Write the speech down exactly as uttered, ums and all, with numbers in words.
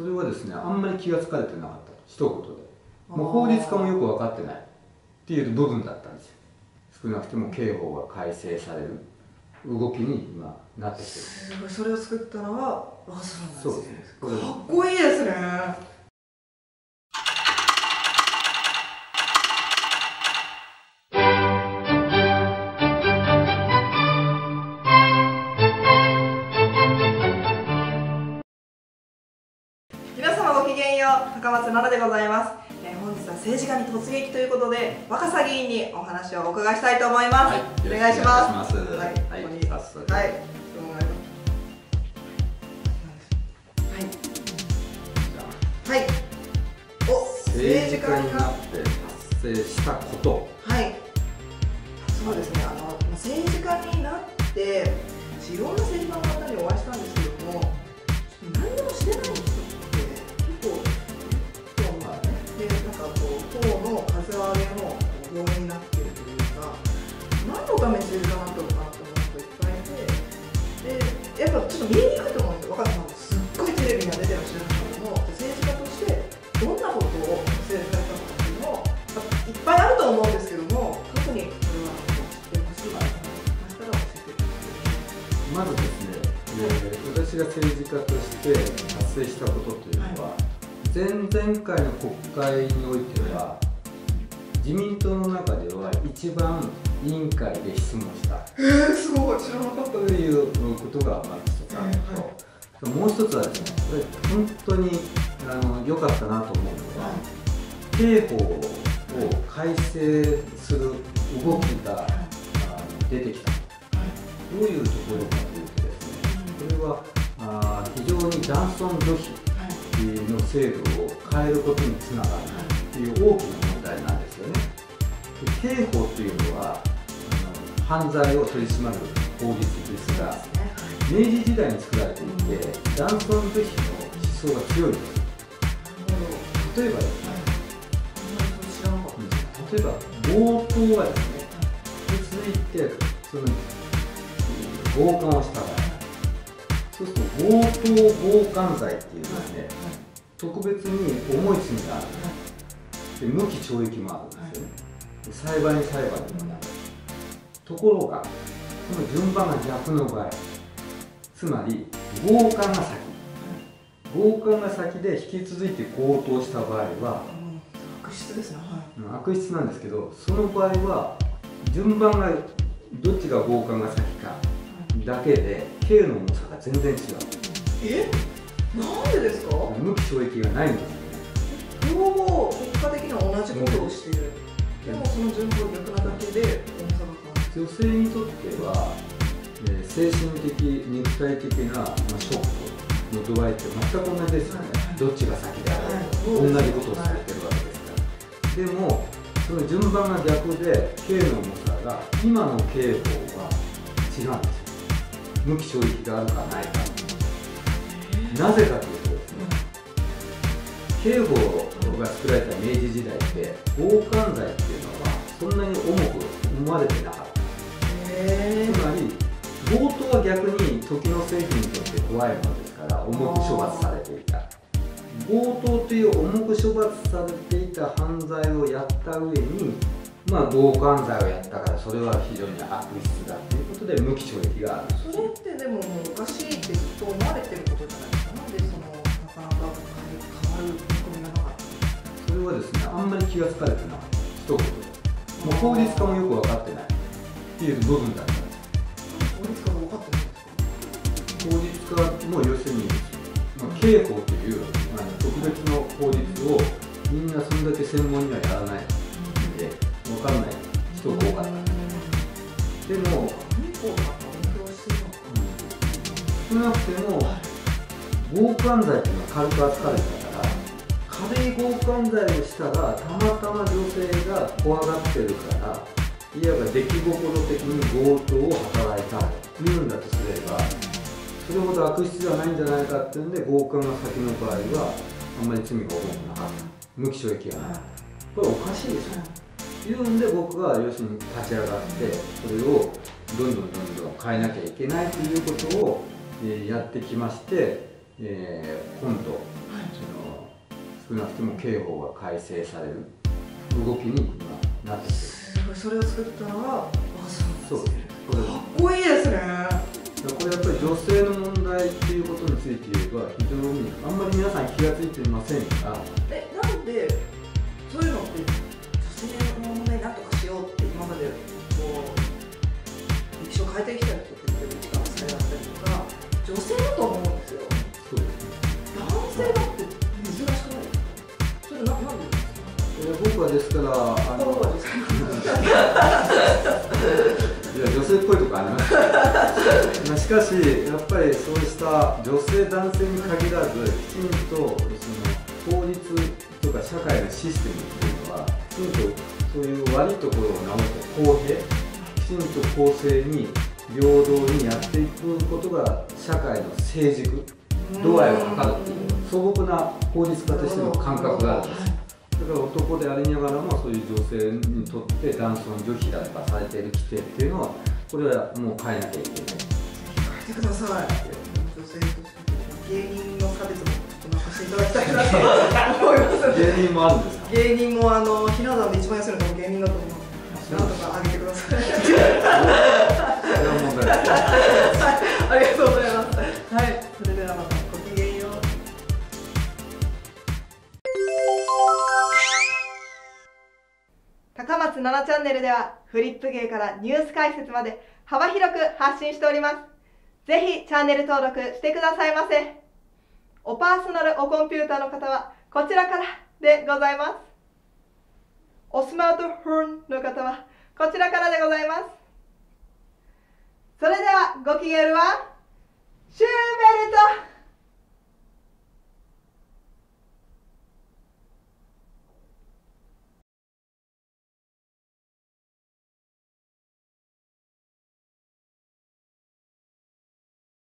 それはですね、あんまり気が付かれてなかった、一言で。もう法律家もよく分かってないっていう部分だったんですよ。少なくても刑法が改正される動きに今なってきてる。すごい、それを作ったのは和さんなんですね。そうですね。かっこいいですね。皆様ごきげんよう、高松菜奈でございます。本日は政治家に突撃ということで、若狭議員にお話をお伺いしたいと思います。はい、お願いします。はい、はい、ここに、はい、はい、はい、お、政治家になって達成したこと。はい。そうですね、あの、政治家になって、いろんな政治家の方にお会いしたんですけども。何でもしてないんですよ。あれも病院になっているというか、何のために政治家になったのかなって思う人いっぱいいて、でやっぱちょっと見えにくいと思うんですよ。若狭さんもすっごいテレビには出てらっしゃるけども、政治家としてどんなことを成功されたのかっていうのもいっぱいあると思うんですけども、特にこれは知ってほしいなと思いましたら教えてください。まずですね、えー、私が政治家として達成したことというのは、はい、前々回の国会においては、はい、自民党の中では一番委員会で質問した、えー、すごい知らなかったということがまず一つあると、もう一つはですね、これ本当に良かったなと思うのは、刑法を改正する動きが出てきた。どういうところかというとですね、これは非常に男尊女卑の制度を変えることにつながるという大きな問題なんですよね。刑法というのはあの犯罪を取り締まる法律ですが、明治時代に作られていて、男尊女卑の思想が強いです。例えばですね、例えば強盗はですね、続いてその強姦をした場合、そうすると強盗強姦罪っていうですね、特別に重い罪がある。で無期懲役もあるんですよね。で裁判に裁判にもなる。ところがこの順番が逆の場合、つまり強姦が先、強姦が先で引き続いて強盗した場合は、悪質ですね、はい、悪質なんですけど、その場合は順番がどっちが強姦が先かだけで刑の重さが全然違う。え、なんでですか？無期懲役がないんです。両方結果的には同じことをしている、でもその順番逆なだけで重さが変わる。女性にとっては、えー、精神的肉体的な、まあ、ショックの度合いって全く同じですよね、はい、どっちが先であろうと、はい、同じことをされてるわけですから、はい、でもその順番が逆で刑の重さが今の刑法は違うんですよ。無期懲役があるかないか、えー、なぜかというとですね、刑法が作られた明治時代って強姦罪っていうのはそんなに重く思われてなかった。つまり強盗は逆に時の政府にとって怖いものですから重く処罰されていた。強盗という重く処罰されていた犯罪をやった上に、まあ強姦罪をやったからそれは非常に悪質だということで無期懲役がある。それってでももうおかしいってずっと思われてることじゃないですか。なんでそのなかなか変わる。それはですね、あんまり気がつかれてない、一言で。もう法律家もよく分かってないっていう部分だったんです。法律家も分かってないんですか？法律家も要するに、まあ、刑法という、まあ、特別の法律をみんなそれだけ専門にはやらないので、分かんない人が多かった。でも、少なくても、強姦罪っていうのは軽く扱われてたから、軽い強姦罪をしたらたまたま女性が怖がってるから、いわば出来心的に強盗を働いたというんだとすれば、それほど悪質じゃないんじゃないかっていうんで、強姦が先の場合はあんまり罪が重くなかった、無期懲役がなかった、これおかしいでしょ、いうんで僕は要するに立ち上がって、それをどんどんどんどん変えなきゃいけないということをやってきまして、えー、今度少なくとも刑法が改正される動きになってくる。すごい、それを作ったのはそう、これかっこいいですね。これやっぱり女性の問題っていうことについて言えば非常にあんまり皆さん気が付いてませんが、え、なんでそういうのって女性の問題なんとかしようって今までこう歴史を変えてきたりとかっていうか、それだったりとか女性だと思うんですよ。そうですね、男性だって難しくないですか？それな、なんでですか？僕はですからあの女性っぽいとこありますけどしかしやっぱりそうした女性男性に限らずきちんとその法律とか社会のシステムっていうのはきちんとそういう悪いところを直して公平きちんと公正に平等にやっていくことが社会の成熟度合いを測るっていう素朴な法律家としての感覚があるんです。だから男でありながらもそういう女性にとって男尊女卑だとかされている規定っていうのはこれはもう変えなきゃいけない。変えてください。女性と芸人の差別もちょっとなかしていただきたいなと思います。芸人もあるんですか？芸人もあのひな壇で一番安いのも芸人だと思う。なんとかあげてください。それは問題ない。はい、ありがとうございます。はい、それではまた。高松ななチャンネルではフリップ芸からニュース解説まで幅広く発信しております。ぜひチャンネル登録してくださいませ。おパーソナルおコンピューターの方はこちらからでございます。おスマートフォンの方はこちらからでございます。それではご機嫌はシューベルト。